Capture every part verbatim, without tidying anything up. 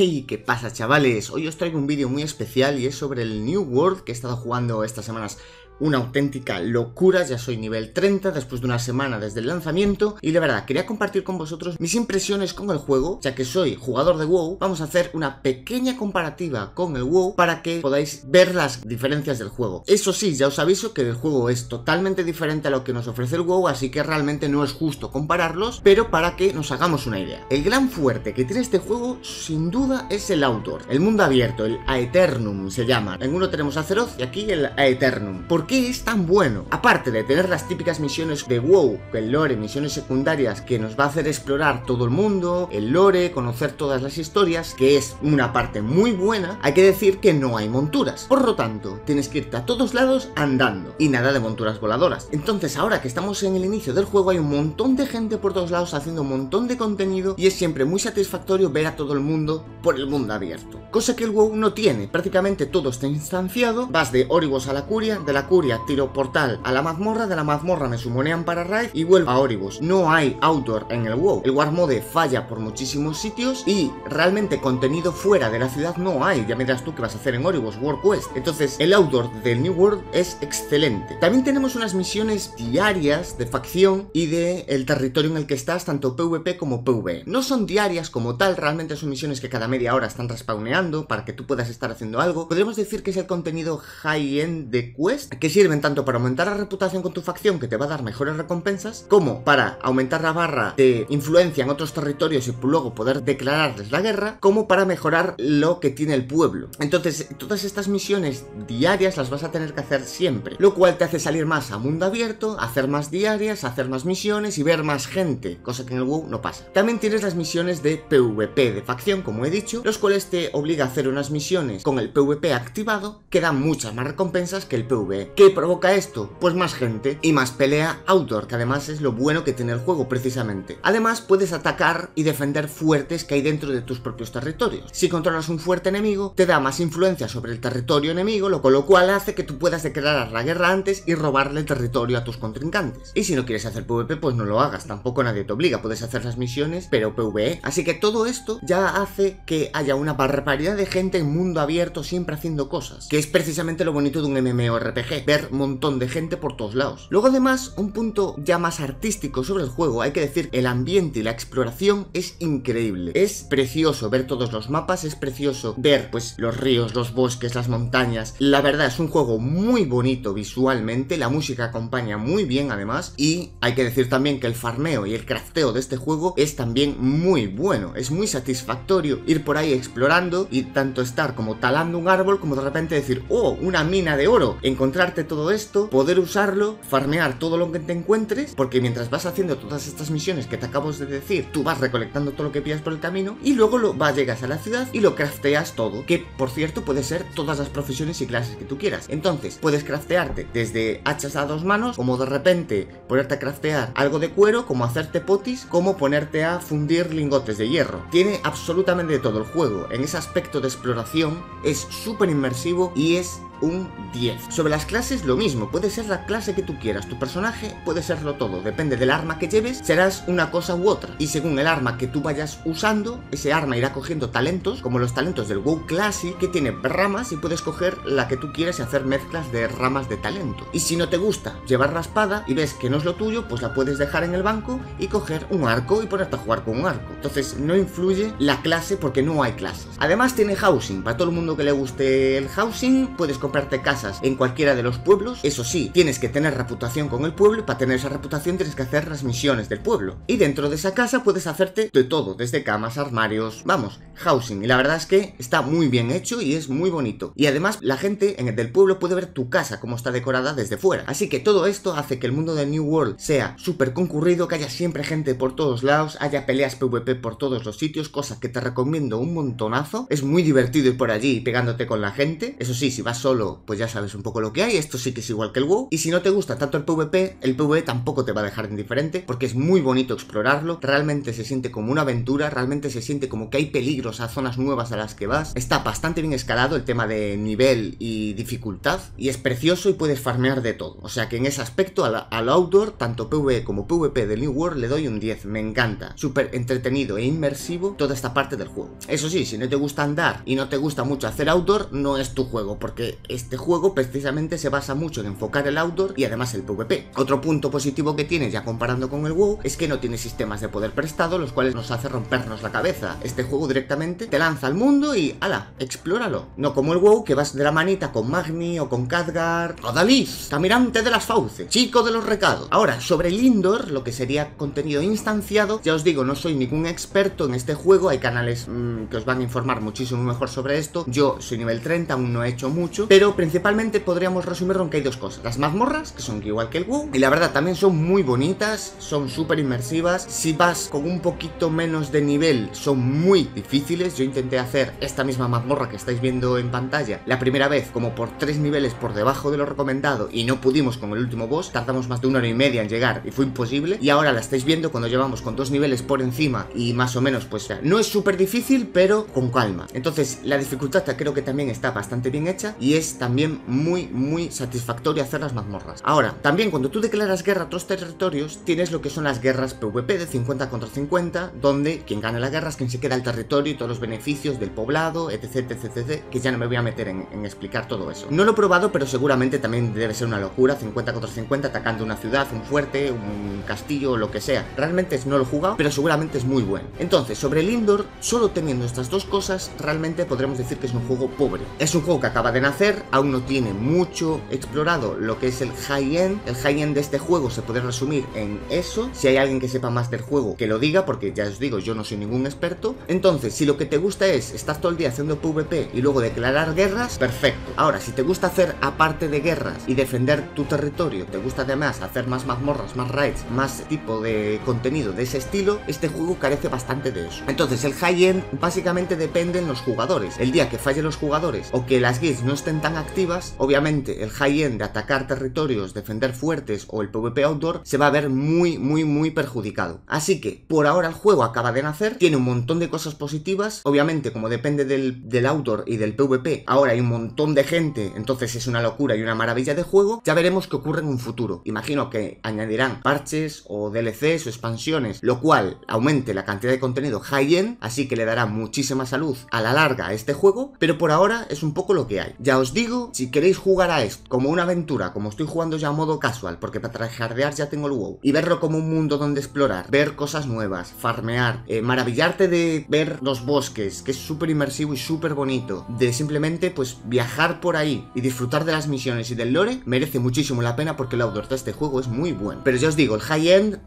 Hey, ¿qué pasa, chavales? Hoy os traigo un vídeo muy especial y es sobre el New World que he estado jugando estas semanas. Una auténtica locura, ya soy nivel treinta después de una semana desde el lanzamiento y la verdad, quería compartir con vosotros mis impresiones con el juego, ya que soy jugador de WoW. Vamos a hacer una pequeña comparativa con el WoW para que podáis ver las diferencias del juego. Eso sí, ya os aviso que el juego es totalmente diferente a lo que nos ofrece el WoW, así que realmente no es justo compararlos, pero para que nos hagamos una idea. El gran fuerte que tiene este juego, sin duda, es el outdoor, el mundo abierto, el Aeternum se llama. En uno tenemos Azeroth y aquí el Aeternum. ¿Por qué es tan bueno? Aparte de tener las típicas misiones de WoW, el lore, misiones secundarias que nos va a hacer explorar todo el mundo, el lore, conocer todas las historias, que es una parte muy buena, hay que decir que no hay monturas. Por lo tanto, tienes que irte a todos lados andando y nada de monturas voladoras. Entonces, ahora que estamos en el inicio del juego, hay un montón de gente por todos lados haciendo un montón de contenido y es siempre muy satisfactorio ver a todo el mundo por el mundo abierto. Cosa que el WoW no tiene, prácticamente todo está instanciado, vas de Oribos a la Curia, de la Curia tiro portal a la mazmorra, de la mazmorra me sumonean para raid y vuelvo a Oribos. No hay outdoor en el WoW, el war mode falla por muchísimos sitios y realmente contenido fuera de la ciudad no hay. Ya me dirás tú qué vas a hacer en Oribos, World Quest. Entonces el outdoor del New World es excelente. También tenemos unas misiones diarias de facción y de el territorio en el que estás, tanto PvP como PvE. No son diarias como tal, realmente son misiones que cada media hora están respawneando para que tú puedas estar haciendo algo. Podríamos decir que es el contenido high-end de quest, que sirven tanto para aumentar la reputación con tu facción, que te va a dar mejores recompensas, como para aumentar la barra de influencia en otros territorios y luego poder declararles la guerra, como para mejorar lo que tiene el pueblo. Entonces, todas estas misiones diarias las vas a tener que hacer siempre, lo cual te hace salir más a mundo abierto, hacer más diarias, hacer más misiones y ver más gente, cosa que en el WoW no pasa. También tienes las misiones de PvP, de facción, como he dicho, los cuales te obliga a hacer unas misiones con el PvP activado, que dan muchas más recompensas que el PvE. ¿Qué provoca esto? Pues más gente y más pelea outdoor, que además es lo bueno que tiene el juego precisamente. Además puedes atacar y defender fuertes que hay dentro de tus propios territorios. Si controlas un fuerte enemigo, te da más influencia sobre el territorio enemigo, lo con lo cual hace que tú puedas declarar la guerra antes y robarle territorio a tus contrincantes. Y si no quieres hacer PvP, pues no lo hagas, tampoco nadie te obliga, puedes hacer las misiones, pero PvE. Así que todo esto ya hace que haya una barbaridad de gente en mundo abierto siempre haciendo cosas, que es precisamente lo bonito de un M M O R P G. Ver un montón de gente por todos lados. Luego además, un punto ya más artístico sobre el juego, hay que decir, el ambiente y la exploración es increíble. Es precioso ver todos los mapas, es precioso ver pues los ríos, los bosques, las montañas. La verdad es un juego muy bonito visualmente, la música acompaña muy bien además, y hay que decir también que el farmeo y el crafteo de este juego es también muy bueno. Es muy satisfactorio ir por ahí explorando y tanto estar como talando un árbol, como de repente decir, oh, una mina de oro, encontrarte todo esto, poder usarlo, farmear todo lo que te encuentres, porque mientras vas haciendo todas estas misiones que te acabo de decir, tú vas recolectando todo lo que pillas por el camino y luego lo vas, llegas a la ciudad y lo crafteas todo, que por cierto puede ser todas las profesiones y clases que tú quieras. Entonces puedes craftearte desde hachas a dos manos, como de repente ponerte a craftear algo de cuero, como hacerte potis, como ponerte a fundir lingotes de hierro. Tiene absolutamente de todo el juego. En ese aspecto de exploración es súper inmersivo y es un diez. Sobre las clases, lo mismo, puede ser la clase que tú quieras, tu personaje puede serlo todo, depende del arma que lleves, serás una cosa u otra, y según el arma que tú vayas usando, ese arma irá cogiendo talentos, como los talentos del WoW Classic, que tiene ramas y puedes coger la que tú quieras y hacer mezclas de ramas de talento. Y si no te gusta llevar la espada y ves que no es lo tuyo, pues la puedes dejar en el banco y coger un arco y ponerte a jugar con un arco. Entonces no influye la clase porque no hay clases. Además tiene housing, para todo el mundo que le guste el housing, puedes comprarte casas en cualquiera de los pueblos. Eso sí, tienes que tener reputación con el pueblo y para tener esa reputación tienes que hacer las misiones del pueblo. Y dentro de esa casa puedes hacerte de todo, desde camas, armarios, vamos, housing. Y la verdad es que está muy bien hecho y es muy bonito. Y además la gente en el del pueblo puede ver tu casa como está decorada desde fuera. Así que todo esto hace que el mundo de New World sea súper concurrido, que haya siempre gente por todos lados, haya peleas PvP por todos los sitios, cosa que te recomiendo un montonazo. Es muy divertido ir por allí pegándote con la gente. Eso sí, si vas solo, pues ya sabes un poco lo que hay. esto sí que es igual que el WoW, y si no te gusta tanto el PvP, el PvE tampoco te va a dejar indiferente, porque es muy bonito explorarlo, realmente se siente como una aventura, realmente se siente como que hay peligros a zonas nuevas a las que vas, está bastante bien escalado el tema de nivel y dificultad, y es precioso y puedes farmear de todo, o sea que en ese aspecto al, al outdoor, tanto PvE como PvP del New World le doy un diez, me encanta, súper entretenido e inmersivo toda esta parte del juego. Eso sí, si no te gusta andar y no te gusta mucho hacer outdoor, no es tu juego, porque este juego precisamente se basa mucho en enfocar el outdoor y además el PvP. Otro punto positivo que tiene, ya comparando con el WoW, es que no tiene sistemas de poder prestado, los cuales nos hace rompernos la cabeza. Este juego directamente te lanza al mundo y ¡hala! ¡Explóralo! No como el WoW, que vas de la manita con Magni o con Khadgar. ¡Adalys! Caminante de las fauces, chico de los recados. Ahora, sobre el indoor, lo que sería contenido instanciado, ya os digo, no soy ningún experto en este juego, hay canales mmm, que os van a informar muchísimo mejor sobre esto. Yo soy nivel treinta, aún no he hecho mucho, pero principalmente podríamos resumirlo en que hay dos cosas: las mazmorras, que son igual que el WoW, y la verdad también son muy bonitas, son súper inmersivas. Si vas con un poquito menos de nivel, son muy difíciles. Yo intenté hacer esta misma mazmorra que estáis viendo en pantalla la primera vez como por tres niveles por debajo de lo recomendado y no pudimos con el último boss, tardamos más de una hora y media en llegar y fue imposible, y ahora la estáis viendo cuando llevamos con dos niveles por encima y más o menos, pues no es súper difícil, pero con calma. Entonces la dificultad creo que también está bastante bien hecha y es también muy muy satisfactorio hacer las mazmorras. Ahora, también cuando tú declaras guerra a otros territorios, tienes lo que son las guerras PvP de cincuenta contra cincuenta, donde quien gana la guerra es quien se queda el territorio y todos los beneficios del poblado, etc, etc, etc, que ya no me voy a meter en, en explicar todo eso. No lo he probado, pero seguramente también debe ser una locura, cincuenta contra cincuenta atacando una ciudad, un fuerte, un castillo, lo que sea. Realmente no lo he jugado, pero seguramente es muy bueno. Entonces, sobre el indoor, solo teniendo estas dos cosas, realmente podremos decir que es un juego pobre. Es un juego que acaba de nacer, aún no tiene mucho explorado lo que es el high-end. El high-end de este juego se puede resumir en eso. Si hay alguien que sepa más del juego, que lo diga, porque ya os digo, yo no soy ningún experto. Entonces, si lo que te gusta es estar todo el día haciendo PvP y luego declarar guerras, perfecto. Ahora, si te gusta hacer aparte de guerras y defender tu territorio, te gusta además hacer más mazmorras, más raids, más tipo de contenido de ese estilo, este juego carece bastante de eso. Entonces, el high-end básicamente depende en los jugadores. El día que fallen los jugadores o que las guilds no estén tan activas, obviamente el high-end de atacar territorios, defender fuertes o el PvP outdoor se va a ver muy, muy, muy perjudicado. Así que, por ahora el juego acaba de nacer, tiene un montón de cosas positivas. Obviamente, como depende del, del outdoor y del PvP, ahora hay un montón de gente, entonces es una locura y una maravilla de juego. Ya veremos qué ocurre en un futuro. Imagino que añadirán parches o D L Cs o expansiones, lo cual aumente la cantidad de contenido high-end, así que le dará muchísima salud a la larga a este juego, pero por ahora es un poco lo que hay. Ya os digo, si queréis jugar a esto como una aventura, como estoy jugando ya a modo casual, porque para tryhardear ya tengo el WoW, y verlo como un mundo donde explorar, ver cosas nuevas, farmear, eh, maravillarte de ver los bosques, que es súper inmersivo y súper bonito, de simplemente pues viajar por ahí y disfrutar de las misiones y del lore, merece muchísimo la pena porque el outdoor de este juego es muy bueno. Pero ya os digo, el high-end...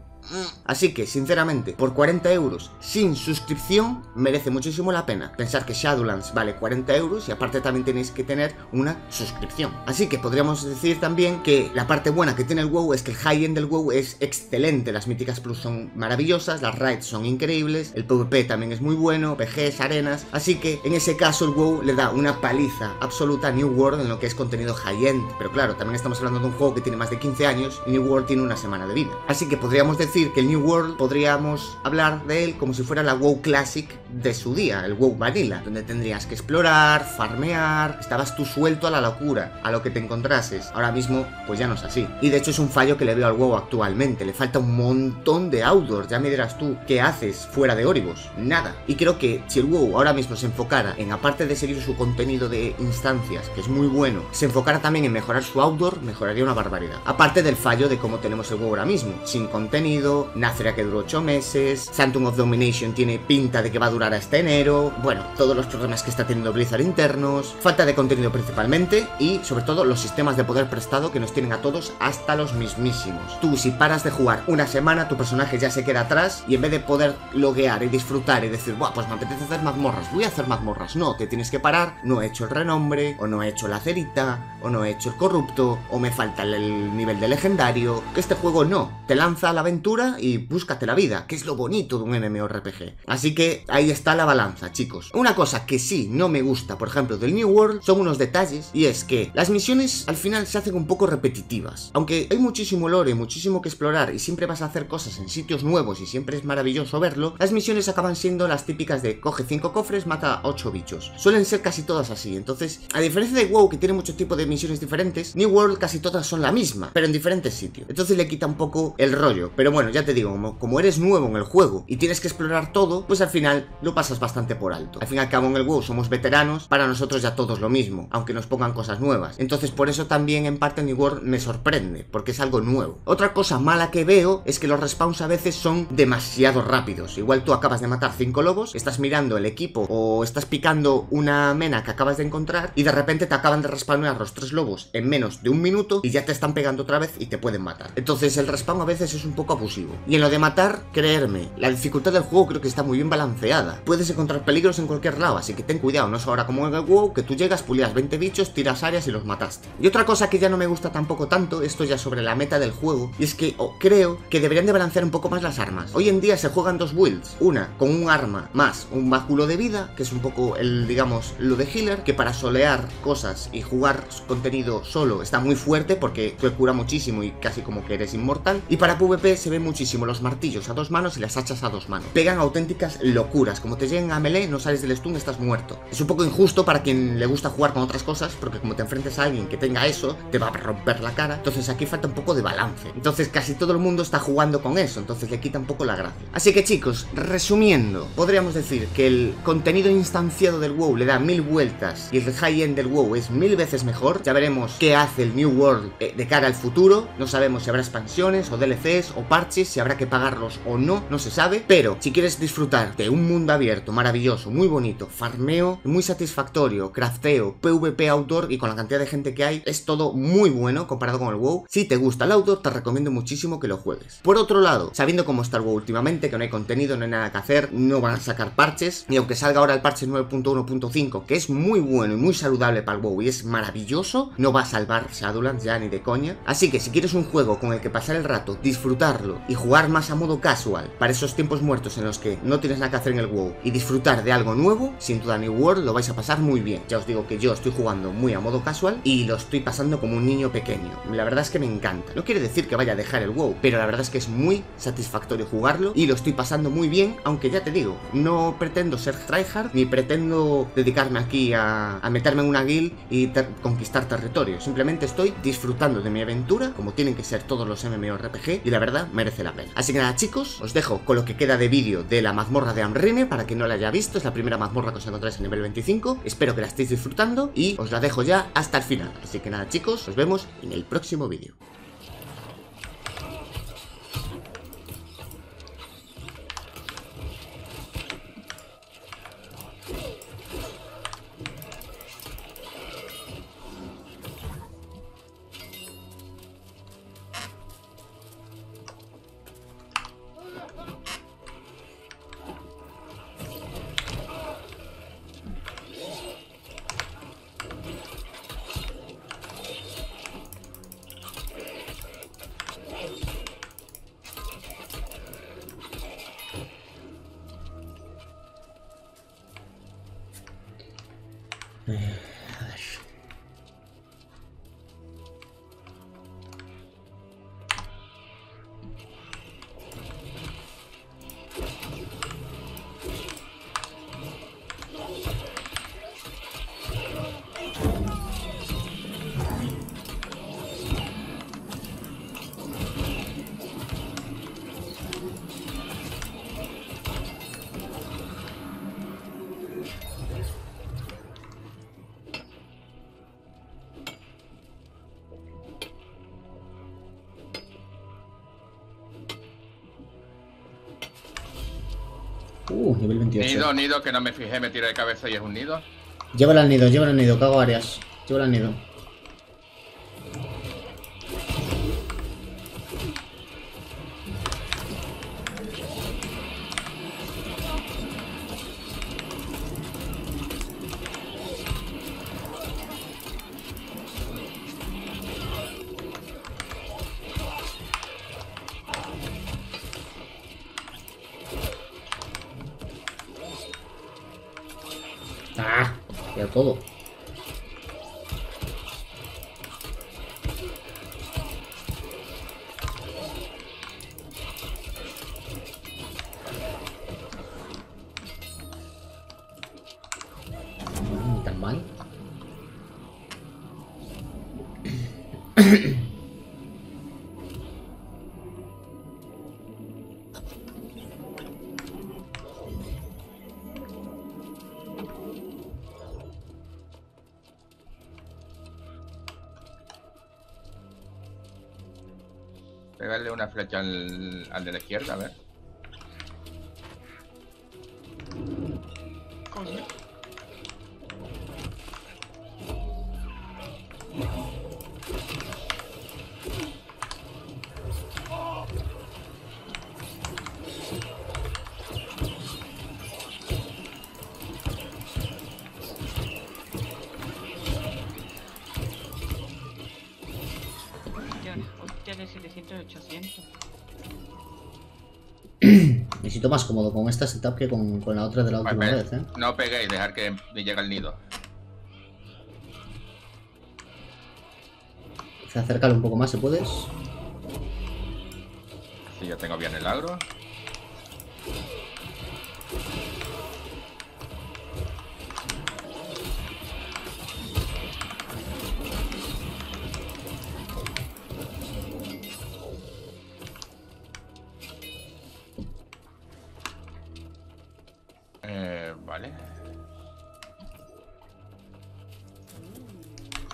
Así que, sinceramente, por cuarenta euros sin suscripción, merece muchísimo la pena. Pensar que Shadowlands vale cuarenta euros y aparte también tenéis que tener una suscripción. Así que podríamos decir también que la parte buena que tiene el WoW es que el high-end del WoW es excelente. Las míticas plus son maravillosas, las raids son increíbles, el PvP también es muy bueno, P Gs, arenas. Así que, en ese caso, el WoW le da una paliza absoluta a New World en lo que es contenido high-end. Pero claro, también estamos hablando de un juego que tiene más de quince años y New World tiene una semana de vida. Así que podríamos decir decir que el New World podríamos hablar de él como si fuera la WoW Classic de su día, el WoW Vanilla, donde tendrías que explorar, farmear, estabas tú suelto a la locura, a lo que te encontrases. Ahora mismo, pues ya no es así. Y de hecho es un fallo que le veo al WoW actualmente, le falta un montón de outdoor. Ya me dirás tú, ¿qué haces fuera de Oribos? Nada. Y creo que si el WoW ahora mismo se enfocara en, aparte de seguir su contenido de instancias, que es muy bueno, se enfocara también en mejorar su outdoor, mejoraría una barbaridad. Aparte del fallo de cómo tenemos el WoW ahora mismo, sin contenido, Naceria que duró ocho meses, Sanctum of Domination tiene pinta de que va a durar hasta enero, bueno, todos los problemas que está teniendo Blizzard internos, falta de contenido principalmente, y sobre todo los sistemas de poder prestado que nos tienen a todos hasta los mismísimos. Tú, si paras de jugar una semana, tu personaje ya se queda atrás y en vez de poder loguear y disfrutar y decir, buah, pues me apetece hacer mazmorras, voy a hacer mazmorras, no, te tienes que parar, no he hecho el renombre, o no he hecho la cerita, o no he hecho el corrupto, o me falta el nivel de legendario, que este juego no, te lanza a la aventura aventura y búscate la vida, que es lo bonito de un MMORPG. Así que ahí está la balanza, chicos. Una cosa que sí no me gusta, por ejemplo, del New World, son unos detalles, y es que las misiones al final se hacen un poco repetitivas. Aunque hay muchísimo lore, muchísimo que explorar, y siempre vas a hacer cosas en sitios nuevos y siempre es maravilloso verlo, las misiones acaban siendo las típicas de coge cinco cofres, mata ocho bichos. Suelen ser casi todas así. Entonces, a diferencia de WoW, que tiene mucho tipo de misiones diferentes, New World casi todas son la misma, pero en diferentes sitios. Entonces le quita un poco el rollo. Pero bueno, ya te digo, como, como eres nuevo en el juego y tienes que explorar todo, pues al final lo pasas bastante por alto. Al fin y al cabo en el WoW somos veteranos, para nosotros ya todo es lo mismo, aunque nos pongan cosas nuevas. Entonces por eso también en parte New World me sorprende, porque es algo nuevo. Otra cosa mala que veo es que los respawns a veces son demasiado rápidos. Igual tú acabas de matar cinco lobos, estás mirando el equipo o estás picando una mena que acabas de encontrar y de repente te acaban de respawnar los tres lobos en menos de un minuto y ya te están pegando otra vez y te pueden matar. Entonces el respawn a veces es un poco abusivo. Y en lo de matar, creerme, la dificultad del juego creo que está muy bien balanceada. Puedes encontrar peligros en cualquier lado, así que ten cuidado. No es ahora como en el WoW, que tú llegas, puleas veinte bichos, tiras áreas y los mataste. Y otra cosa que ya no me gusta tampoco tanto, esto ya sobre la meta del juego, y es que oh, creo que deberían de balancear un poco más las armas. Hoy en día se juegan dos builds, una con un arma más un báculo de vida, que es un poco el, digamos, lo de healer, que para solear cosas y jugar contenido solo está muy fuerte porque te cura muchísimo y casi como que eres inmortal. Y para PvP se ven muchísimo los martillos a dos manos y las hachas a dos manos. Pegan auténticas locuras, como te lleguen a melee no sales del stun, estás muerto. Es un poco injusto para quien le gusta jugar con otras cosas, porque como te enfrentes a alguien que tenga eso, te va a romper la cara. Entonces aquí falta un poco de balance. Entonces casi todo el mundo está jugando con eso, entonces le quita un poco la gracia. Así que chicos, resumiendo, podríamos decir que el contenido instanciado del WoW le da mil vueltas y el high-end del WoW es mil veces mejor. Ya veremos qué hace el New World eh, de cara al futuro. No sabemos si habrá expansiones o D L Cs o parches, si habrá que pagarlos o no, no se sabe. Pero si quieres disfrutar de un mundo abierto, maravilloso, muy bonito, farmeo, muy satisfactorio, crafteo, PvP outdoor, y con la cantidad de gente que hay, es todo muy bueno comparado con el WoW. Si te gusta el outdoor, te recomiendo muchísimo que lo juegues. Por otro lado, sabiendo cómo está el WoW últimamente, que no hay contenido, no hay nada que hacer, no van a sacar parches, y aunque salga ahora el parche nueve punto uno punto cinco, que es muy bueno y muy saludable para el WoW y es maravilloso, no va a salvar Shadowlands ya ni de coña. Así que si quieres un juego con el que pasar el rato, disfrutarlo y jugar más a modo casual, para esos tiempos muertos en los que no tienes nada que hacer en el WoW y disfrutar de algo nuevo, sin duda New World lo vais a pasar muy bien. Ya os digo que yo estoy jugando muy a modo casual y lo estoy pasando como un niño pequeño. La verdad es que me encanta. No quiere decir que vaya a dejar el WoW, pero la verdad es que es muy satisfactorio jugarlo y lo estoy pasando muy bien, aunque ya te digo, no pretendo ser tryhard ni pretendo dedicarme aquí a, a meterme en una guild y ter conquistar territorio. Simplemente estoy disfrutando de mi aventura, como tienen que ser todos los MMORPG, y la verdad merece la pena. Así que nada, chicos, os dejo con lo que queda de vídeo de la mazmorra de Amrine. Para quien no la haya visto, es la primera mazmorra que os encontráis en nivel veinticinco. Espero que la estéis disfrutando y os la dejo ya hasta el final. Así que nada, chicos, nos vemos en el próximo vídeo. Uh, nivel veintiocho. Nido, nido, que no me fijé, me tiro de cabeza y es un nido. Llévalo al nido, llévalo al nido, cago áreas. Llévalo al nido. Ah, ya todo. Pegarle una flecha al, al de la izquierda, a ver. Me siento más cómodo con esta setup que con, con la otra de la última vale, vez, ¿eh? No peguéis, dejar que me llegue al nido. Se acércalo un poco más si puedes. Sí, ya tengo bien el agro.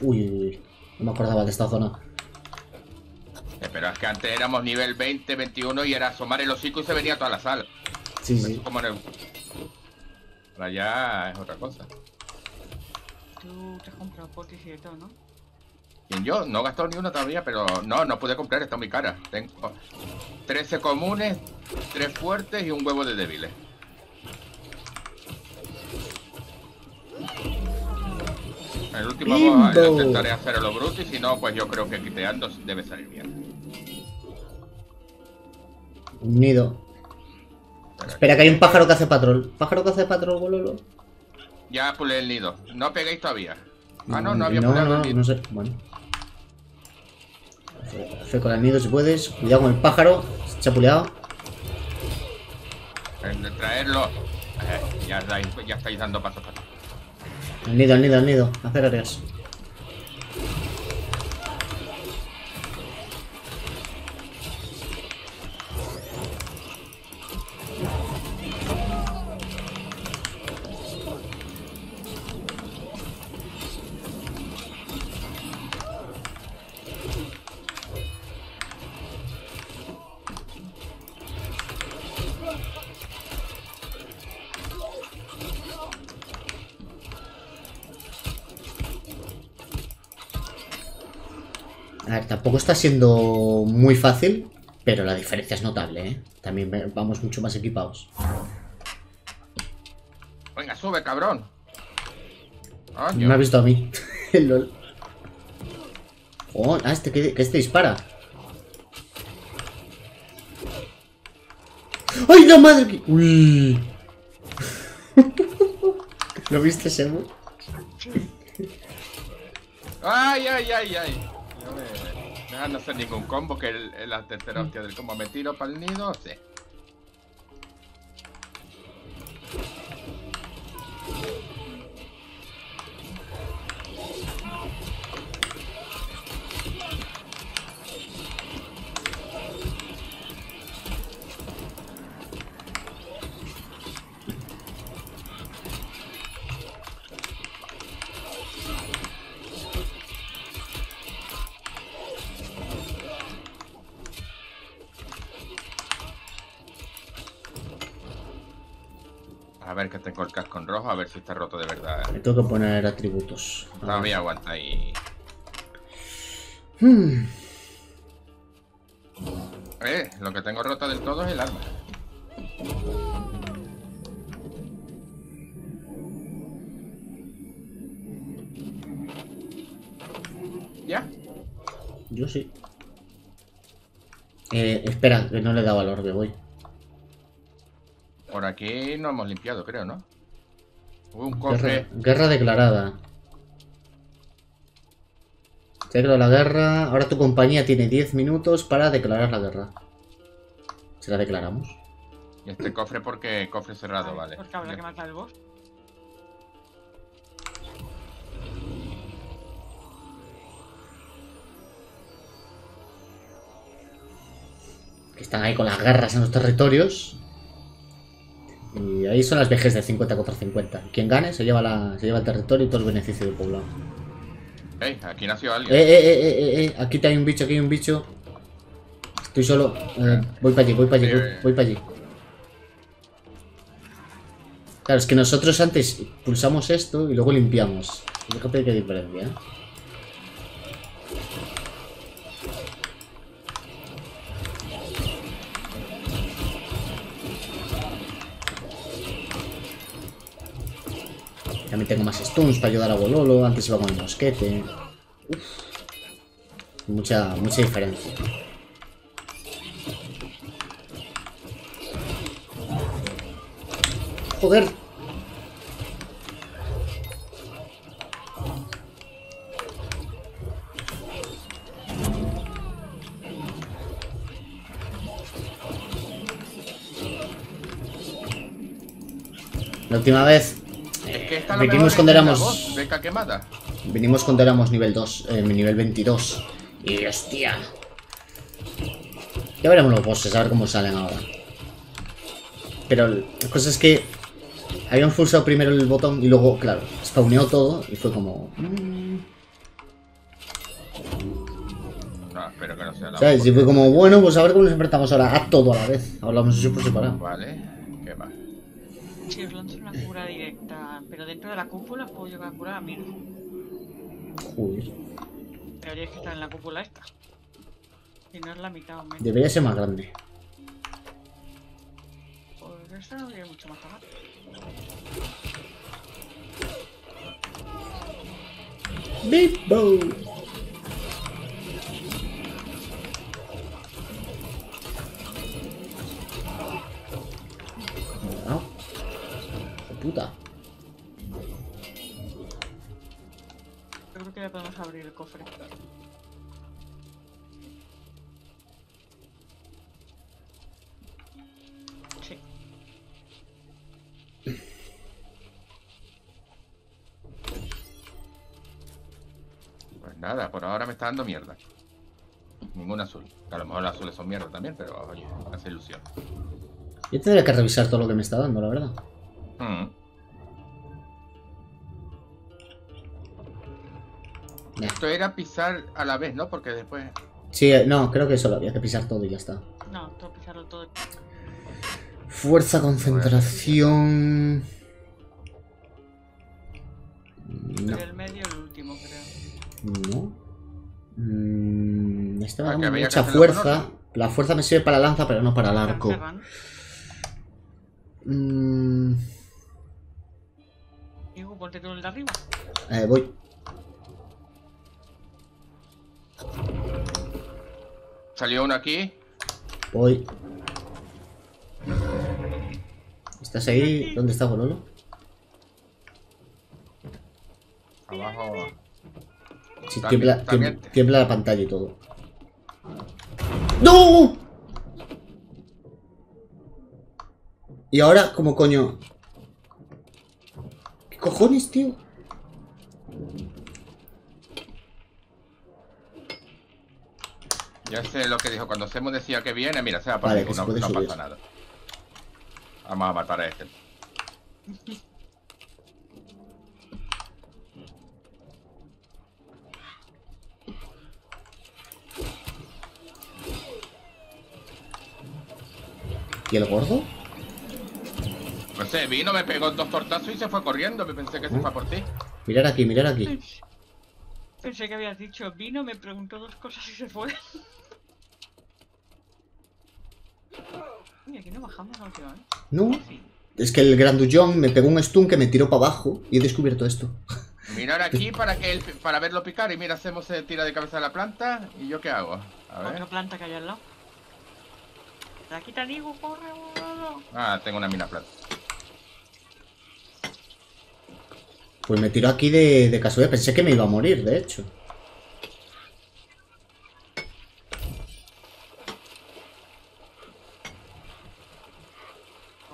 Uy, no me acordaba de esta zona. Pero es que antes éramos nivel veinte, veintiuno y era asomar el hocico y se venía toda la sala. Sí, eso sí. Como en el... Ahora ya es otra cosa. Tú te has comprado potis y de todo, ¿no? ¿Quién yo? No he gastado ni uno todavía, pero no, no pude comprar, está muy cara. Tengo trece comunes, tres fuertes y un huevo de débiles. El último boss lo intentaré hacer a lo bruto y si no, pues yo creo que quiteando debe salir bien. Un nido. Pero espera, que hay un pájaro que hace patrol. Pájaro que hace patrol, bololo. Ya pulé el nido. No peguéis todavía. Ah, no, no había no, pulado no, el nido. No sé. Bueno. Hace con el nido si puedes. Cuidado con el pájaro. Se ha puleado. Traerlo. Eh, ya, ya estáis dando pasos atrás. El nido, el nido, el nido. Hacer áreas. A ver, tampoco está siendo muy fácil, pero la diferencia es notable, ¿eh? También vamos mucho más equipados. Venga, sube, cabrón. Oh, no me ha visto a mí. LOL. Oh, ah, este que, que este dispara. ¡Ay, la madre que! ¡Uy! ¿Lo viste, Semu? ¡Ay, ay, ay, ay! No, no hacer ningún combo, que es la tercera hostia del combo. Me tiro para el nido, sí. A ver, que tengo el casco en rojo, a ver si está roto de verdad. Le tengo que poner atributos. Todavía aguanta ahí. Hmm. Eh, lo que tengo roto del todo es el arma. ¿Ya? Yo sí. Eh, espera, que no le he dado al orbe, voy. Por aquí no hemos limpiado, creo, ¿no? Un cofre. Guerra, guerra declarada. Declaro la guerra. Ahora tu compañía tiene diez minutos para declarar la guerra. ¿Se la declaramos? Y este cofre porque cofre cerrado, vale. Porque habrá que matar el boss. Que están ahí con las garras en los territorios. Y ahí son las vejes de cincuenta contra cincuenta. Quien gane se lleva, la, se lleva el territorio y todo el beneficio del poblado. Hey, aquí nació alguien. Eh, eh, eh, eh, eh, aquí hay un bicho, aquí hay un bicho. Estoy solo. Eh, voy para allí, voy para allí, voy, voy para allí. Claro, es que nosotros antes pulsamos esto y luego limpiamos. Fíjate qué diferencia, ¿eh? También tengo más stuns para ayudar a Bololo. Antes iba con el mosquete. Uf. Mucha, mucha diferencia. ¡Joder! La última vez... Venimos cuando éramos... Beca quemada. Venimos cuando éramos nivel dos, eh, nivel veintidós. Y hostia. Ya veremos los bosses, a ver cómo salen ahora. Pero la cosa es que habíamos pulsado primero el botón y luego, claro, spawneó todo y fue como... No, espero que no sea la... ¿Sabes? Y fue como, bueno, pues a ver cómo nos enfrentamos ahora a todo a la vez. Hablamos eso por separado. Vale, qué va. Si os lanzo una cura directa, pero dentro de la cúpula puedo llegar a curar a mí. Joder. Deberías que estar en la cúpula esta. Si no es la mitad o menos. Debería ser más grande. Pues esta no debería mucho más tomate. ¡Big Bow! Puta. Yo creo que ya podemos abrir el cofre. Sí. Pues nada, por ahora me está dando mierda. Ningún azul. A lo mejor los azules son mierda también, pero oye, hace ilusión. Yo tendría que revisar todo lo que me está dando, la verdad. Hmm. Esto era pisar a la vez, ¿no? Porque después... Sí, no, creo que solo había que pisar todo y ya está. No, tengo que pisarlo todo. Fuerza, concentración... No. El medio el último, creo. No. Mm, este me da mucha fuerza. La fuerza me sirve para lanza, pero no para el arco. Mmm... Ponte tú el de arriba. Eh, voy. Salió uno aquí. Voy. ¿Estás ahí? ¿Dónde está Bololo? Abajo. Sí, tiembla, tiembla, tiembla la pantalla y todo. ¡No! Y ahora, ¿cómo coño? ¿Qué cojones, tío? Ya sé lo que dijo. Cuando Semu decía que viene, mira, se va para vale, que no, no pasa nada. Vamos a matar a este. ¿Y el gordo? No sé, vino, me pegó dos tortazos y se fue corriendo. Me pensé que se fue por ti. Mirar aquí, mirar aquí. Pensé que habías dicho vino, me preguntó dos cosas y se fue. Mira, aquí no bajamos la última vez. No, es que el grandullón me pegó un stun que me tiró para abajo y he descubierto esto. Mirar aquí para que él, para verlo picar y mira, hacemos se tira de cabeza a la planta y yo qué hago. A ver. Otra planta que hay al lado. Aquí te digo, corre, boludo. Ah, tengo una mina planta. Pues me tiró aquí de, de casualidad. Pensé que me iba a morir, de hecho.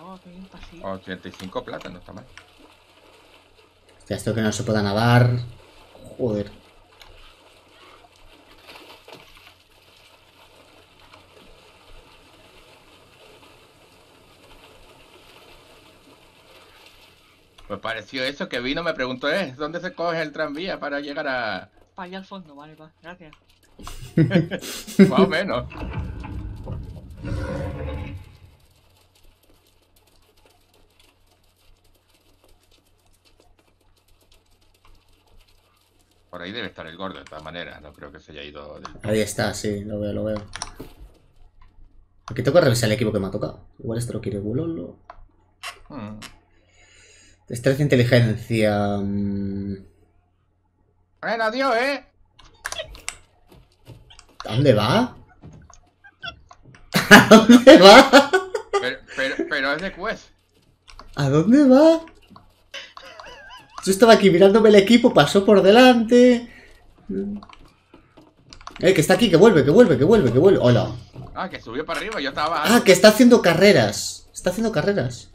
Oh, qué bien pasivo. Oh, treinta y cinco plata, no está mal. Ya esto que no se pueda nadar. Joder. Me pareció eso, que vino, me preguntó, ¿eh? ¿Dónde se coge el tranvía para llegar a...? Para allá al fondo, vale, va, gracias. Más o menos. Por ahí debe estar el gordo, de todas maneras, no creo que se haya ido... De... Ahí está, sí, lo veo, lo veo. Aquí tengo que revisar el equipo que me ha tocado. Igual esto lo quiere Bulolo. Hmm. Estrés de inteligencia. Bueno, adiós, ¿eh? ¿A dónde va? ¿A dónde va? Pero, pero, pero es de quest. ¿A dónde va? Yo estaba aquí mirándome el equipo, pasó por delante. Eh, que está aquí, que vuelve, que vuelve, que vuelve, que vuelve. Hola. Ah, que subió para arriba, yo estaba... Ah, que está haciendo carreras. Está haciendo carreras.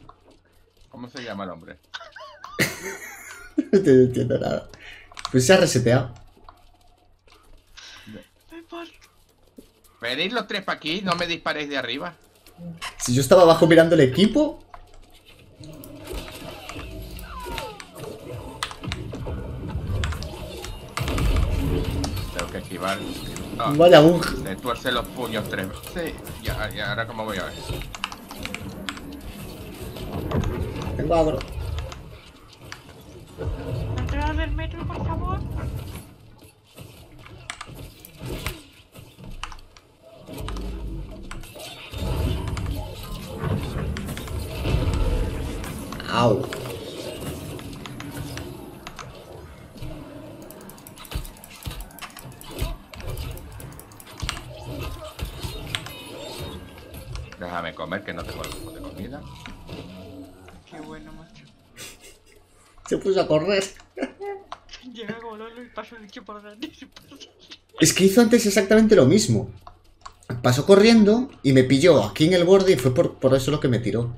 ¿Cómo se llama el hombre? No te entiendo nada. Pues se ha reseteado. Venid los tres para aquí, no me disparéis de arriba. Si yo estaba abajo mirando el equipo. Tengo que esquivar. No, vaya bug. Se tuerce los puños tres veces. Sí, ya, ya, ahora como voy a ver. Tengo agro. Entrada del metro, por favor. Au. Déjame comer, que no tengo algo de comida. Qué bueno, macho. Se puso a correr. Llega Gololo y pasó el bicho por delante y se pasó. Es que hizo antes exactamente lo mismo. Pasó corriendo y me pilló aquí en el borde y fue por, por eso lo que me tiró.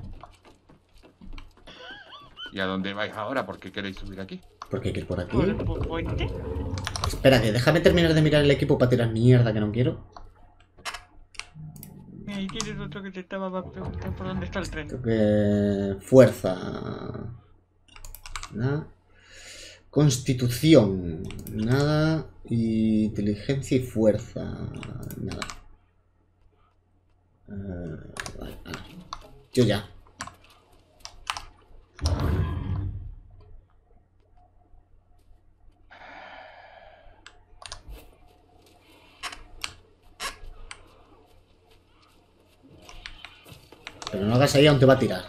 ¿Y a dónde vais ahora? ¿Por qué queréis subir aquí? ¿Por qué hay que ir por aquí? ¿Por el puente? Espera, que déjame terminar de mirar el equipo para tirar mierda que no quiero. Ahí tienes otro que te estaba preguntando por dónde está el tren. Que... Fuerza. Nada. Constitución. Nada. Y inteligencia y fuerza. Nada. Uh, vale, vale. Yo ya. Pero no hagas ahí, aún te va a tirar.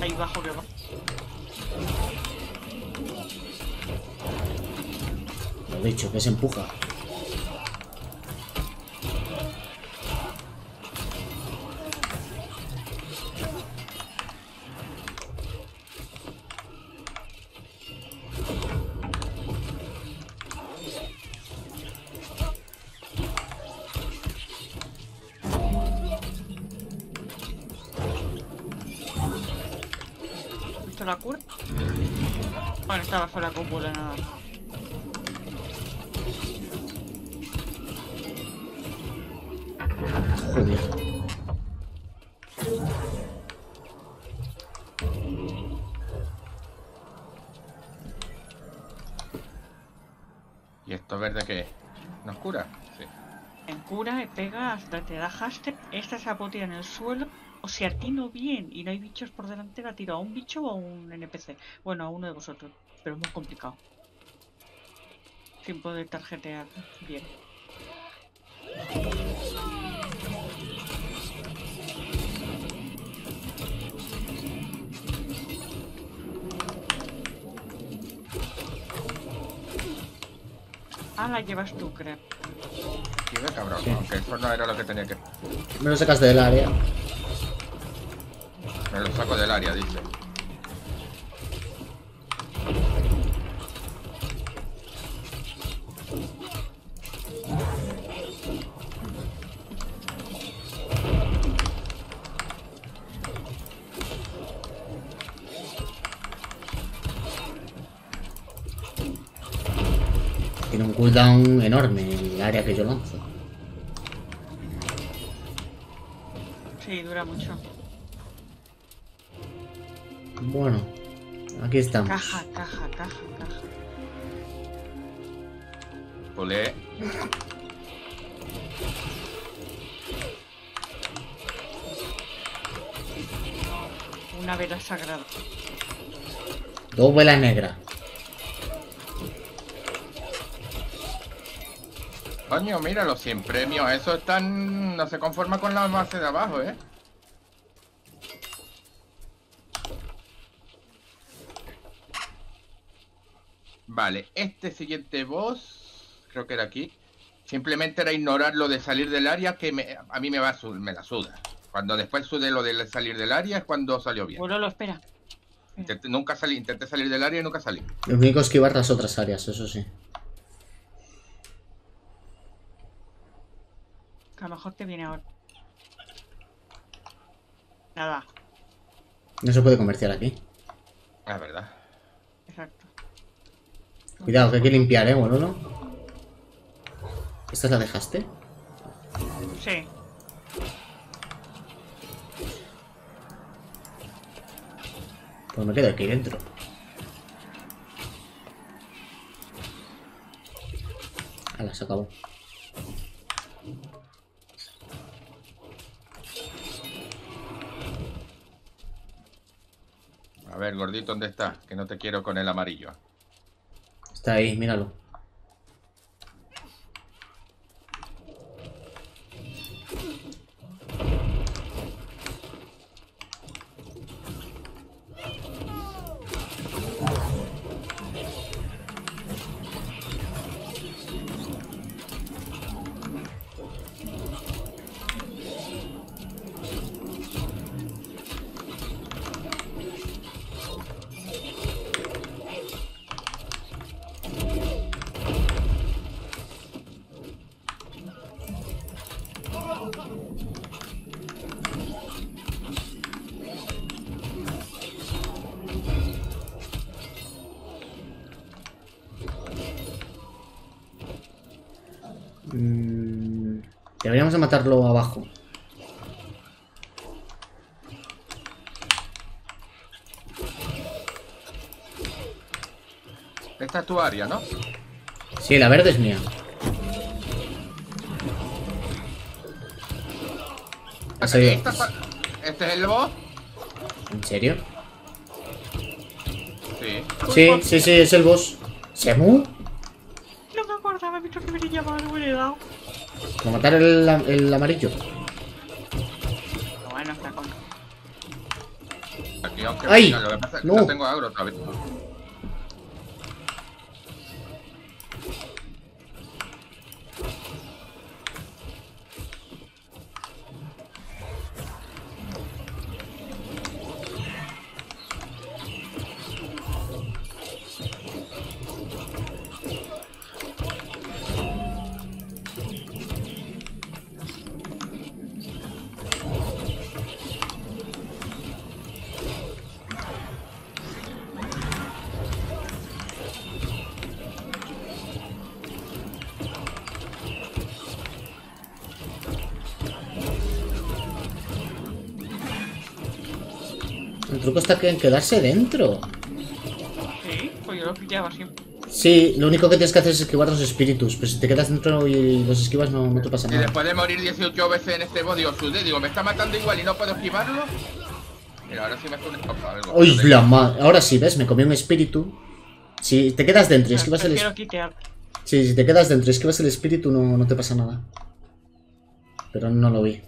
Ahí bajo que va. Lo dicho, que se empuja. La cura. Bueno, estaba fuera con bola nada. Joder. ¿Y esto verde qué? ¿Nos cura? Sí. En cura, pega hasta te da haste, esta se apotea en el suelo. O sea, atino bien y no hay bichos por delante, la tiro a un bicho o a un N P C. Bueno, a uno de vosotros, pero es muy complicado. Sin poder tarjetear bien. Ah, la llevas tú, creo. Lleve, cabrón, aunque eso no era lo que tenía que... Me lo sacaste del área. Me lo saco del área, dice. Tiene un cooldown enorme el área que yo lanzo. Sí, dura mucho. Bueno, aquí estamos. Caja, caja, caja, caja. Olé. Una vela sagrada. Dos velas negras. Coño, mira, los cien premios, eso están... no se conforma con la base de abajo, ¿eh? Vale, este siguiente boss, creo que era aquí, simplemente era ignorar lo de salir del área, que me, a mí me, va a sud, me la suda. Cuando después sudé lo de salir del área es cuando salió bien. Bueno, lo espera. Intenté, nunca salí, intenté salir del área y nunca salí. Lo único es esquivar las otras áreas, eso sí. A lo mejor te viene ahora. Nada. No se puede comerciar aquí. Ah, verdad. Exacto. Cuidado, que hay que limpiar, eh, bueno, ¿no? ¿Esta la dejaste? Sí. Pues me quedo aquí dentro. Ala, se acabó. A ver, gordito, ¿dónde estás? Que no te quiero con el amarillo. Está ahí, míralo. Deberíamos de matarlo abajo. Esta es tu área, ¿no? Sí, la verde es mía. ¿Este es el boss? ¿En serio? Sí. Sí, sí, sí, es el boss. ¿Semu? No me acordaba, he visto que me llamaba, no me he dado. ¿Va a matar el, el amarillo? Bueno, está con... Aquí, aunque ¡ay! Lo que pasa es que no. no tengo agro otra vez. El truco está en quedarse dentro. Sí, pues yo lo pillaba siempre. Sí, lo único que tienes que hacer es esquivar los espíritus. Pero si te quedas dentro y los esquivas no, no te pasa nada. Y después de morir dieciocho veces en este boss, digo, sudé, digo, me está matando igual y no puedo esquivarlo. Pero ahora sí me hace un escapado. ¡Uy, la madre! Ahora sí, ¿ves? Me comí un espíritu. Si te quedas dentro y esquivas el espíritu... Sí, si te quedas dentro y esquivas el espíritu no, no te pasa nada. Pero no lo vi.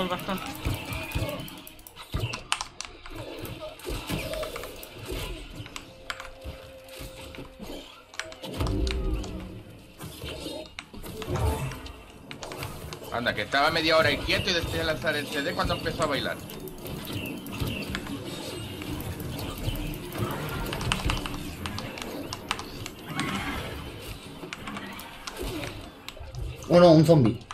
tenemos bastante. Anda, que estaba media hora inquieto y decidí lanzar el C D cuando empezó a bailar. Oh no, un zombie.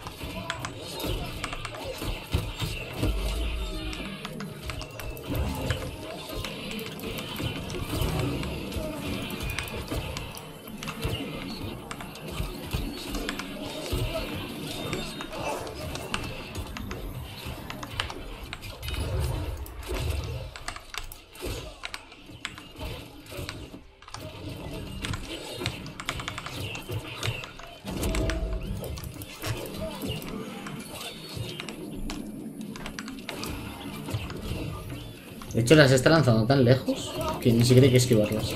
De hecho, las está lanzando tan lejos que ni siquiera hay que esquivarlas.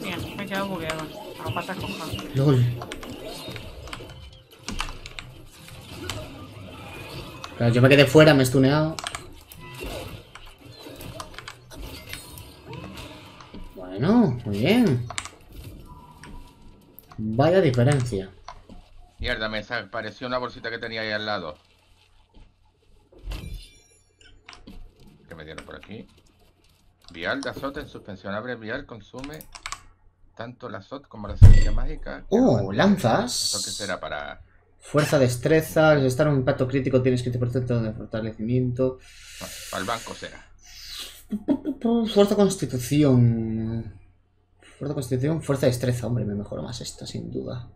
Mira, me he quedado bugueado. A patas cojas. LOL. Claro, yo me quedé fuera, me he stuneado. Bueno, muy bien. Vaya diferencia. Mierda, me pareció una bolsita que tenía ahí al lado. Que me dieron por aquí. Vial de azot en suspensión. Abre vial, consume tanto el azot como la semilla mágica. ¡Oh! ¡Lanzas! ¿Esto qué será para...? Fuerza, destreza. Al estar en un impacto crítico tienes quince por ciento de fortalecimiento. Bueno, para el banco será. Fuerza, constitución. Fuerza, constitución. Fuerza, destreza. Hombre, me mejoro más esta, sin duda.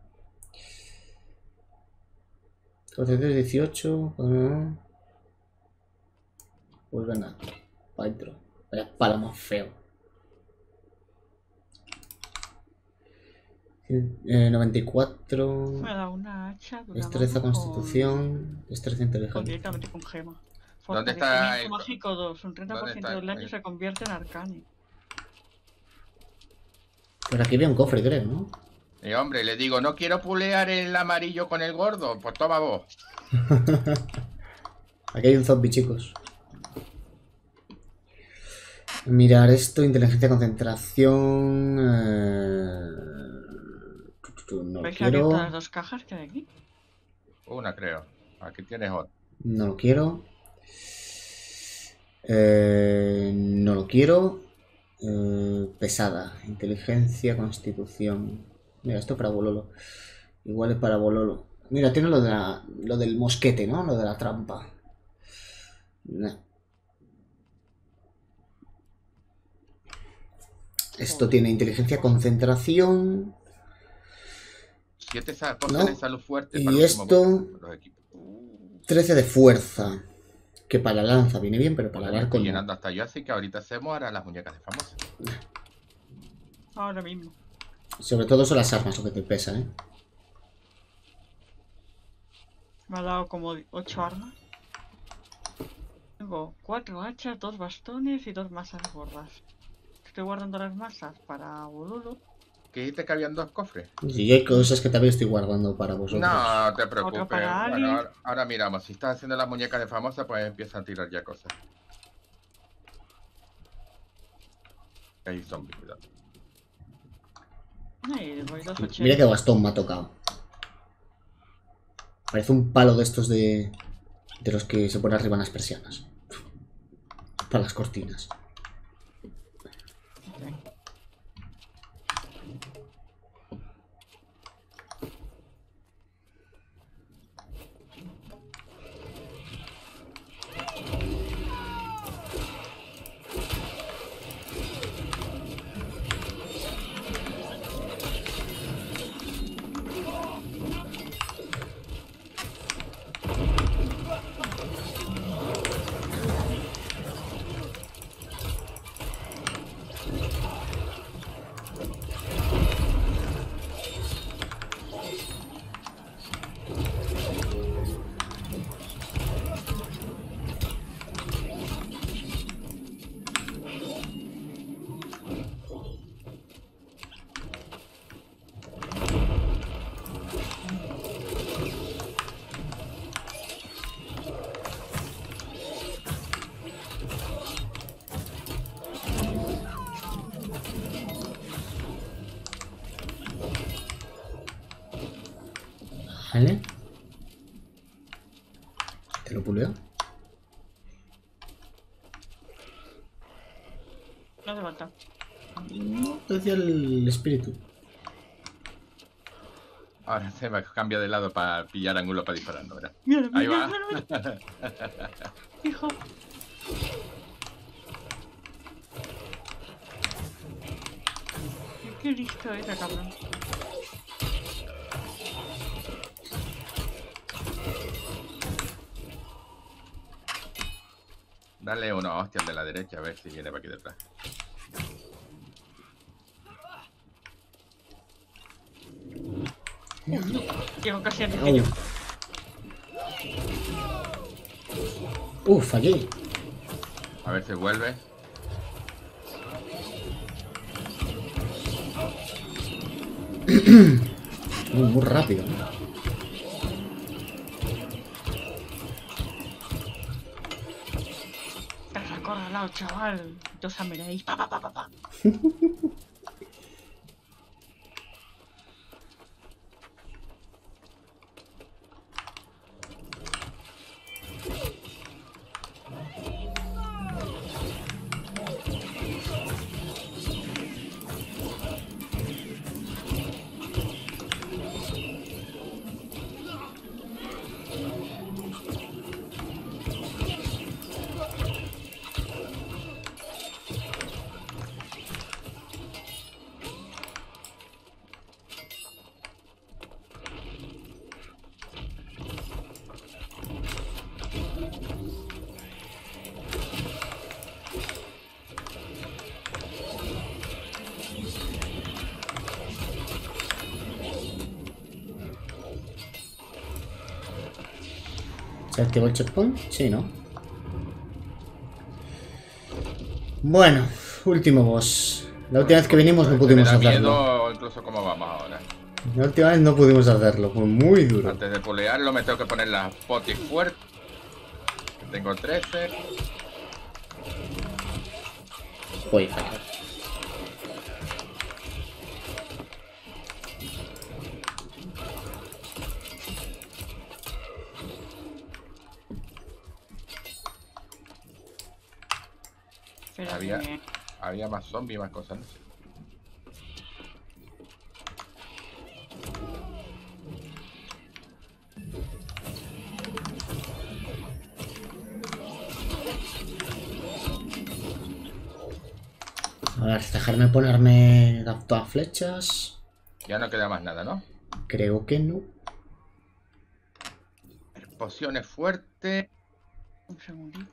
cuatrocientos dieciocho. Pues venga, para adentro. Vaya palo más feo. Eh, noventa y cuatro. Me ha dado una hacha. Destreza, constitución. Destreza inteligente. Directamente con gema. ¿Dónde está el mágico dos? Un treinta por ciento del daño se convierte en arcane. Pero aquí había un cofre, creo, ¿no? Y eh, hombre, le digo, no quiero pulear el amarillo con el gordo. Pues toma vos. Aquí hay un zombie, chicos. Mirar esto, inteligencia, concentración. Eh... No ¿Veis quiero. ¿Abiertas las dos cajas que hay aquí? Una, creo. Aquí tienes otra. No lo quiero. Eh... No lo quiero. Eh... Pesada. Inteligencia, constitución. Mira, esto para Bololo. Igual es para Bololo. Mira, tiene lo, de la... lo del mosquete, ¿no? Lo de la trampa. Nah. Esto tiene inteligencia, concentración. siete ¿no? Salud fuerte. Para y esto. trece de fuerza. Que para la lanza viene bien, pero para el arco. Estoy llenando hasta yo, así que ahorita hacemos ahora las muñecas de famosa. Ahora mismo. Sobre todo son las armas lo que te pesa, ¿eh? Me ha dado como ocho armas. Tengo cuatro hachas, dos bastones y dos masas gordas. Estoy guardando las masas para Bololo. ¿Qué dices que habían dos cofres? Sí, hay cosas que también estoy guardando para vosotros. No te preocupes. Bueno, ahora, ahora miramos. Si estás haciendo las muñecas de famosa, pues empiezan a tirar ya cosas. Hay zombies, cuidado. Ay, mira qué bastón me ha tocado. Parece un palo de estos de, de los que se ponen arriba en las persianas. Para las cortinas. ¿Vale? Te lo puleo. No hace falta. No, te decía el espíritu. Ahora se va a cambiar de lado para pillar ángulo para disparar, ¿verdad? Mira, ahí mira, va. Mira, mira. Hijo. Qué listo era, cabrón. Dale una hostia al de la derecha a ver si viene para aquí detrás. Llego casi antes que yo. Uh, fallé. A ver si vuelve. uh, muy rápido. Te has acorralado, chaval. Dos amenazas. Pa, pa, pa, pa, pa. ¿Se activó el checkpoint? Sí, ¿no? Bueno, último boss. La última vez que vinimos no pudimos hacerlo. Incluso como vamos ahora. La última vez no pudimos hacerlo, fue muy duro. Antes de pulearlo me tengo que poner las potis fuertes. Tengo trece. Voy a fallar. Había, había más zombies, más cosas. No sé. A ver, dejarme ponerme las dos flechas. Ya no queda más nada, ¿no? Creo que no. Pociones fuertes. Un segundito.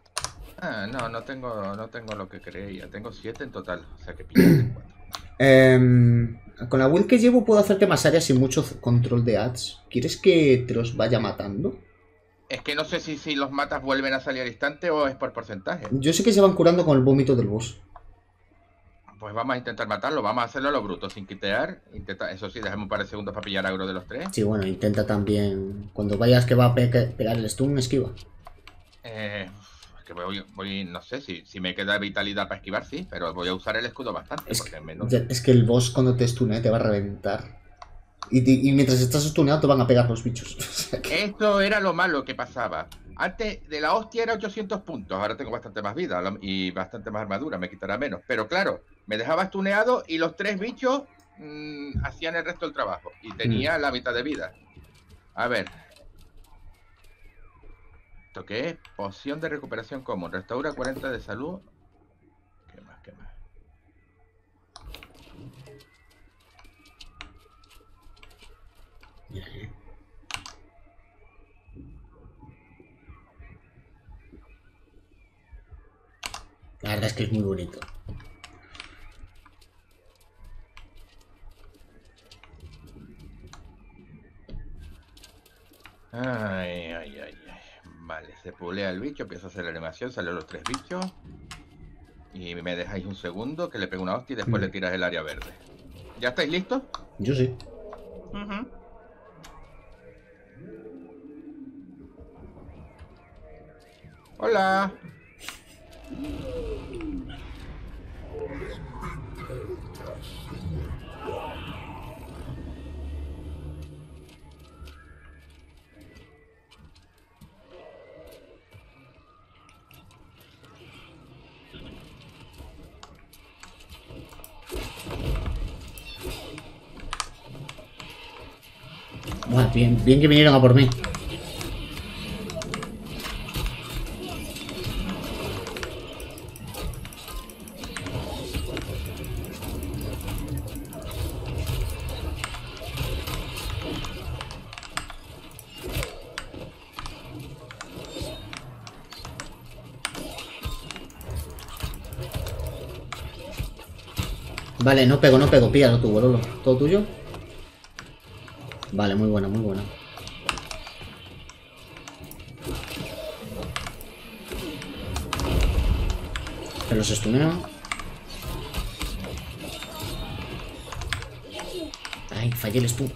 Ah, no, no tengo, no tengo lo que creía. Tengo siete en total, o sea que pillé cuatro. eh, Con la build que llevo puedo hacerte más áreas y mucho control de ads. ¿Quieres que te los vaya matando? Es que no sé si, si los matas vuelven a salir al instante o es por porcentaje. Yo sé que se van curando con el vómito del boss. Pues vamos a intentar matarlo, vamos a hacerlo a lo bruto, sin quitear. Intenta, eso sí, dejemos un par de segundos para pillar agro de los tres. Sí, bueno, intenta también. Cuando vayas que va a pe pegar el stun, esquiva. Eh... Voy, voy, no sé, si, si me queda vitalidad para esquivar, sí, pero voy a usar el escudo bastante. Es, porque que, menos... ya, es que el boss cuando te stunea te va a reventar. Y, te, y mientras estás stuneado te van a pegar los bichos. O sea que... Esto era lo malo que pasaba. Antes de la hostia era ochocientos puntos, ahora tengo bastante más vida y bastante más armadura, me quitará menos. Pero claro, me dejaba stuneado y los tres bichos mmm, hacían el resto del trabajo. Y tenía mm. la mitad de vida. A ver... ¿Esto qué es? Poción de recuperación común. Restaura cuarenta de salud. ¿Qué más? ¿Qué más? La verdad es que es muy bonito. Ay, ay, ay. Vale, se pulea el bicho, empiezo a hacer la animación, salen los tres bichos. Y me dejáis un segundo, que le pego una hostia y después mm. le tiras el área verde. ¿Ya estáis listos? Yo sí. Uh-huh. Hola. Ah, bien, bien que vinieron a por mí. Vale, no pego, no pego, píllalo tú, Bololo. ¿Todo tuyo? Vale, muy buena, muy buena. Pero los estuneo. Ay, fallé el stun.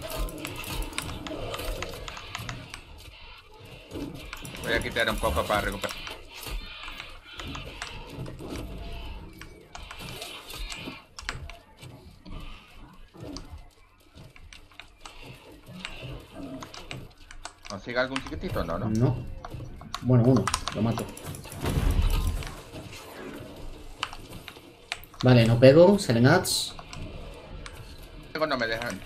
Voy a quitar un poco para recuperar. ¿Sigue algún chiquitito? No, no. No. Bueno, uno. Lo mato. Vale, no pego. Serenats. Pego no me dejan.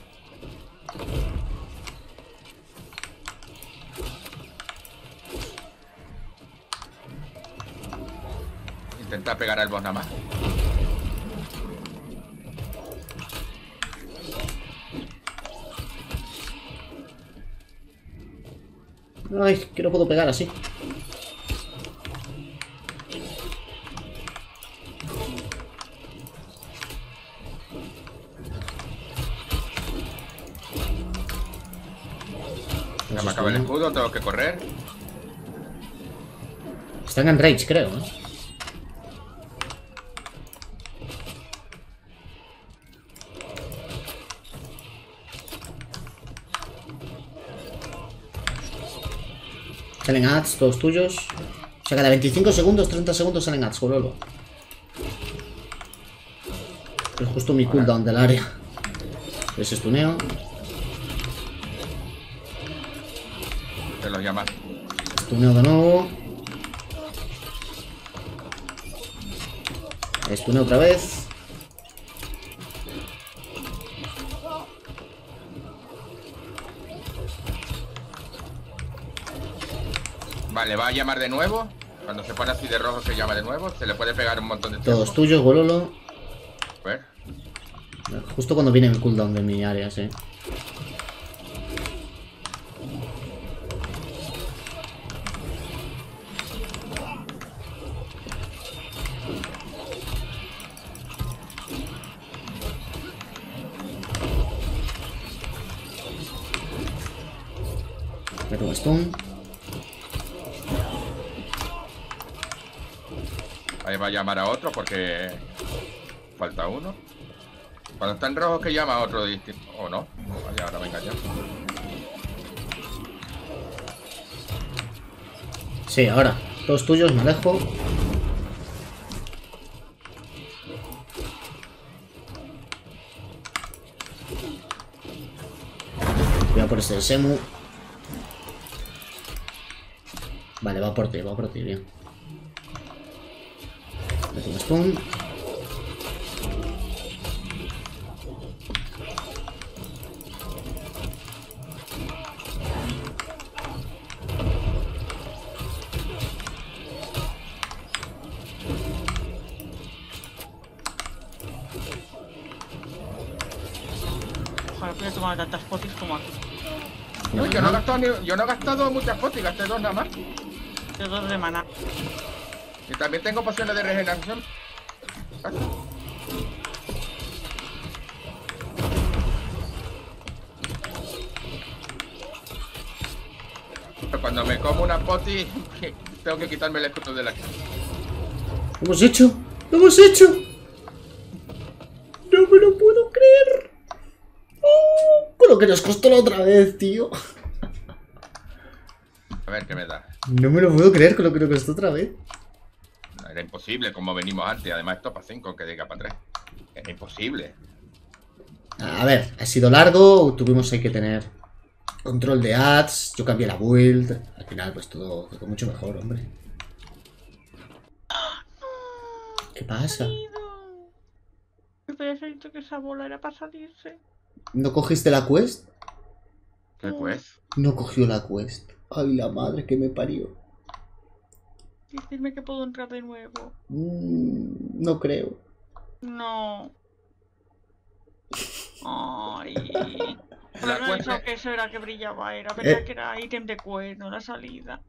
Intenta pegar al boss nada más. Ay, que no puedo pegar así. Ya me acaba el escudo, tengo que correr. Están en rage, creo, ¿eh? Salen ads, todos tuyos. O sea, cada veinticinco segundos, treinta segundos salen ads, boludo. Es justo mi cooldown del área. Les estuneo. Te lo llamas. Estuneo de nuevo. Estuneo otra vez. Vale, va a llamar de nuevo. Cuando se pone así de rojo se llama de nuevo. Se le puede pegar un montón de tiempo. Todos tuyos, Gololo. A ver. Justo cuando viene el cooldown de mi área, sí. Pero stun. Va a llamar a otro porque falta uno. Cuando están rojos que llama a otro distinto. O no, vaya, ahora venga ya. Sí, ahora, todos tuyos, me alejo. Voy a por ese Semu. Vale, va por ti, va por ti, bien. Pum. Ojalá pudiera tomar tantas potis como aquí. No, yo, no he gastado ni, yo no he gastado muchas potis, gasté dos nada más. Gasté dos de maná. Y también tengo pociones de regeneración. Cuando me como una poti, tengo que quitarme el escudo de la cara. ¡Lo hemos hecho! ¡Lo hemos hecho! ¡No me lo puedo creer! ¡Oh! Con lo que nos costó la otra vez, tío. A ver qué me da. No me lo puedo creer con lo que nos costó otra vez. Era imposible como venimos antes. Además esto para cinco, que diga para tres. Era imposible. A ver, ha sido largo. Tuvimos ahí que tener control de ads. Yo cambié la build. Al final pues todo quedó mucho mejor, hombre. ¿Qué pasa? Me habías dicho que esa bola era para salirse. ¿No cogiste la quest? ¿Qué quest? No cogió la quest. Ay, la madre que me parió. Decirme que puedo entrar de nuevo. Mm, no creo. No. Ay. Pero no he pensado que eso era que brillaba. Era verdad eh. que era ítem de quest, no la salida.